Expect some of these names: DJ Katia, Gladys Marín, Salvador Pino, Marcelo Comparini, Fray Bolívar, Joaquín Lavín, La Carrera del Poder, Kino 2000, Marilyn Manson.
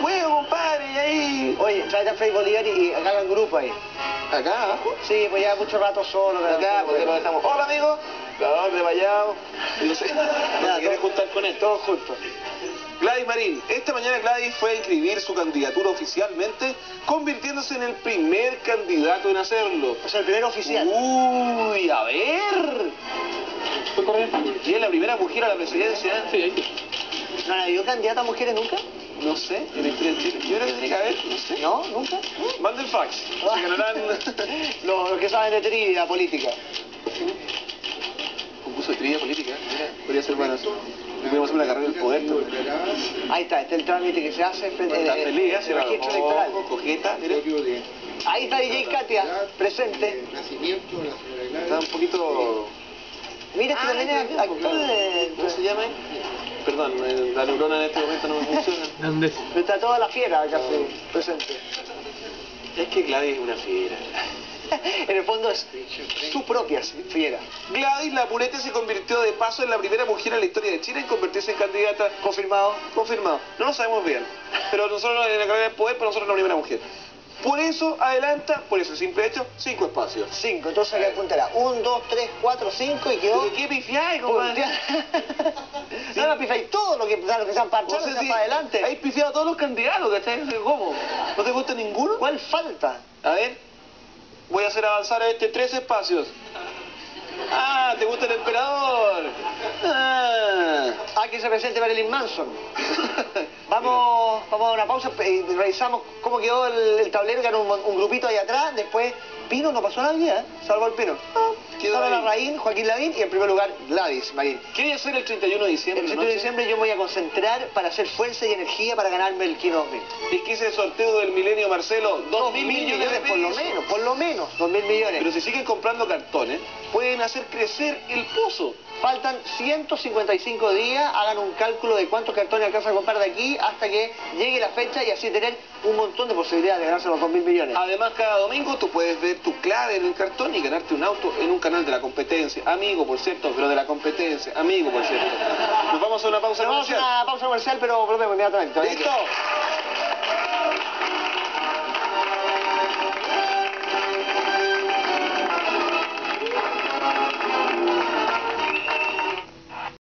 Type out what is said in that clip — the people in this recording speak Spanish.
juego, compadre, y ahí... Oye, tráete a Fray Bolívar y acá hagan grupo ahí. ¿Acá? ¿Abajo? Sí, pues ya mucho rato solo. Acá, porque lo dejamos. Hola, amigo. Grabador de Vallado. No sé, no se quiere juntar con él. Todos juntos. Gladys Marín. Esta mañana Gladys fue a inscribir su candidatura oficialmente, convirtiéndose en el primer candidato en hacerlo. O sea, el primer oficial. Uy, a ver. Fue correcto. ¿Y es la primera mujer a la presidencia? Sí. ¿No la vio candidata a mujeres nunca? No sé, en el Chile. Yo creo que tiene que haber, no sé. ¿No? ¿Nunca? Manden fax. Se ganarán los que saben de trivia política. Concurso de trivia política, mira, podría ser bueno. Podríamos hacer La Carrera del Poder. Ahí está, está el trámite que se hace frente a la registro electoral. Cojeta, mira. Ahí está DJ Katia, presente. Está un poquito... Mira, que también es actor de... ¿Cómo se llama? Perdón, la neurona en este momento no me funciona. ¿Dónde? Está toda la fiera acá presente. Es que Gladys es una fiera. En el fondo es su propia fiera. Gladys la Purete se convirtió de paso en la primera mujer en la historia de Chile en convertirse en candidata. ¿Confirmado? Confirmado. No lo sabemos bien. Pero nosotros en La Carrera del Poder, para nosotros la primera mujer. Por eso adelanta, por eso el simple hecho, 5 espacios. 5, entonces acá apuntará. 1, 2, 3, 4, 5 y quedó. ¿De qué pifiáis, compadre? No, no pifiáis todo lo que se han parchado, no sé si para adelante. Hay pifiado a todos los candidatos, ¿cachai? ¿Cómo? ¿No te gusta ninguno? ¿Cuál falta? A ver, voy a hacer avanzar a 3 espacios. Ah, ¿te gusta el emperador? Ah, que se presente Marilyn Manson. Vamos a una pausa, revisamos cómo quedó el tablero, que era un grupito ahí atrás, después Pino, no pasó nadie, salvo el Pino. Quedó la Raín, Joaquín Lavín y en primer lugar Gladys Marín. ¿Qué voy a hacer el 31 de diciembre? El 31 de diciembre yo me voy a concentrar para hacer fuerza y energía para ganarme el Kino 2000. ¿Y qué es el sorteo del milenio, Marcelo? 2.000 millones por lo menos, 2.000 millones. Pero si siguen comprando cartones, pueden hacer crecer el pozo. Faltan 155 días, hagan un cálculo de cuántos cartones alcanzan a comprar de aquí hasta que llegue la fecha y así tener un montón de posibilidades de ganarse los 2.000 millones. Además, cada domingo tú puedes ver tu clave en el cartón y ganarte un auto en un canal de la competencia. Amigo, por cierto, pero de la competencia. Amigo, por cierto. Nos vamos a una pausa comercial. Pero volvemos inmediatamente. ¿Listo?